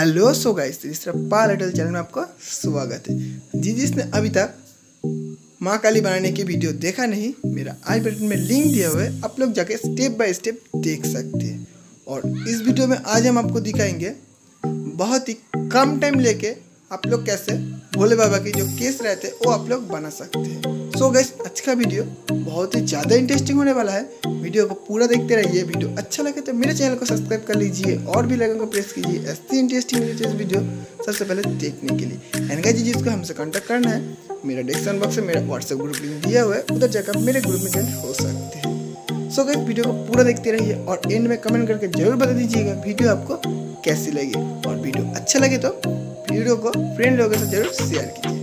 Hello so guys, Rishra Pal channel में आपका स्वागत है जी। जिसने अभी तक माँ काली बनाने की वीडियो देखा नहीं, मेरा आई बटन में लिंक दिया हुआ है, आप लोग जाके स्टेप बाय स्टेप देख सकते हैं। और इस वीडियो में आज हम आपको दिखाएंगे बहुत ही कम टाइम लेके आप लोग कैसे भोले बाबा की जो केस रहते हैं वो आप लोग बना सकते हैं। सो गाइस, आज का वीडियो बहुत ही ज़्यादा इंटरेस्टिंग होने वाला है, वीडियो को पूरा देखते रहिए। वीडियो अच्छा लगे तो मेरे चैनल को सब्सक्राइब कर लीजिए और भी लाइक को प्रेस कीजिए ऐसी इंटरेस्टिंग वीडियो सबसे पहले देखने के लिए। एंड गाइस, जिसको हमसे कॉन्टैक्ट करना है, मेरा डिस्क्रिप्शन बॉक्स में मेरा व्हाट्सएप ग्रुप लिंक दिया हुआ है, उधर जाकर मेरे ग्रुप में ज्वाइन हो सकते हैं। सो गाइस, वीडियो को पूरा देखते रहिए और एंड में कमेंट करके जरूर बता दीजिएगा वीडियो आपको कैसी लगी। और वीडियो अच्छा लगे तो वीडियो को फ्रेंड लोगों से जरूर शेयर कीजिए।